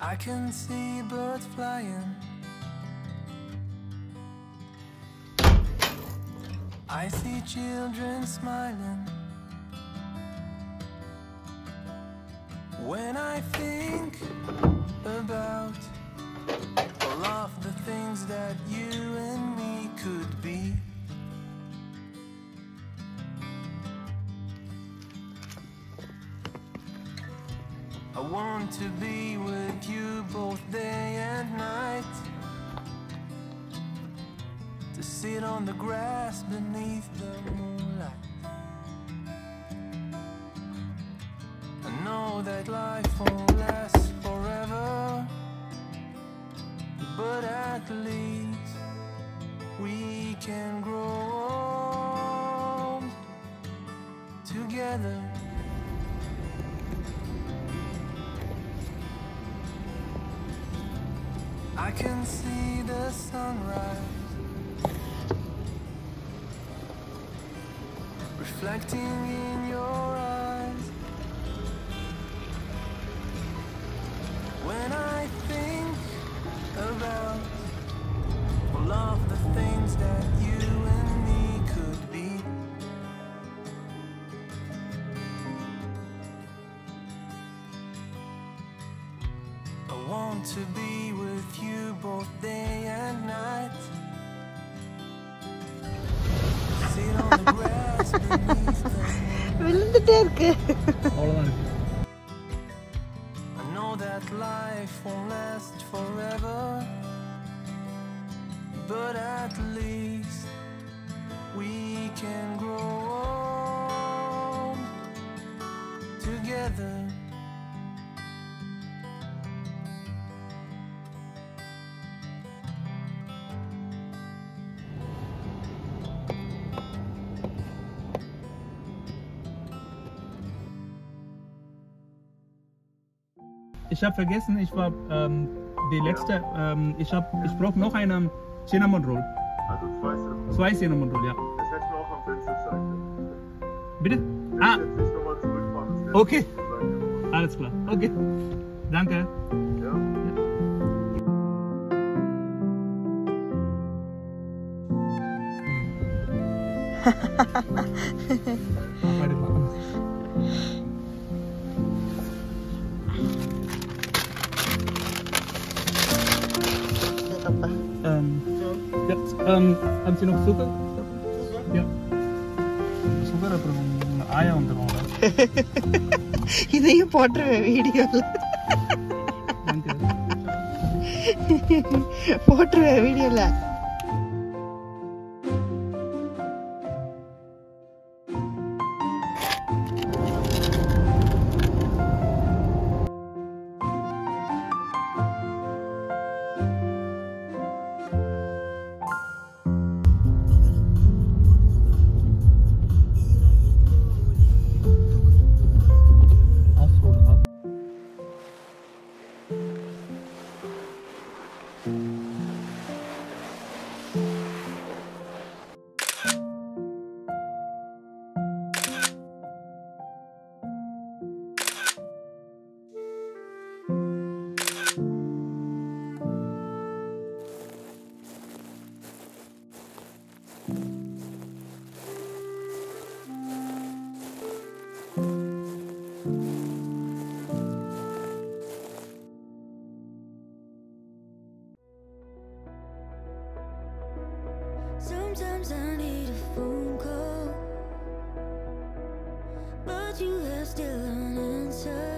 I can see birds flying. I see children smiling. When I think about all of the things that you and me could be, I want to be with you both day and night, to sit on the grass beneath the moonlight. I know that life won't last forever, but at least we can grow old together. I can see the sunrise reflecting in your eyes. When I think about all of the things that you and me could be, I want to be with you both day and night. Sit on the grass beneath the moon. I know that life won't last forever, but at least we can grow old together. Ich habe vergessen, ich war die letzte, ich brauche noch einen Cinnamon Roll. Also zwei Cinnamon Roll. Zwei Cinnamon Roll, ja. Das hätten wir auch am Fenster zeigen. Bitte? Ah! Jetzt nochmal zurückfahren. Okay. Alles klar. Okay. Danke. Ja. Haben Sie noch Zucker? Ja. Zucker und Eier und Rolle. Ich potre Video. Danke. Potre Video. Sometimes I need a phone call, but you are still unanswered.